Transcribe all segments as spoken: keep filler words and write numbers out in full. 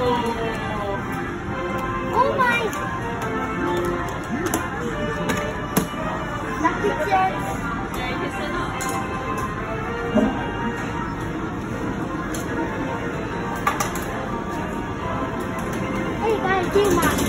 Oh, oh my! Lucky Jets. Hey guys, do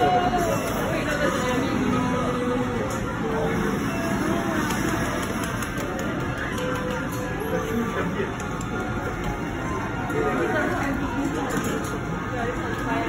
Thank you.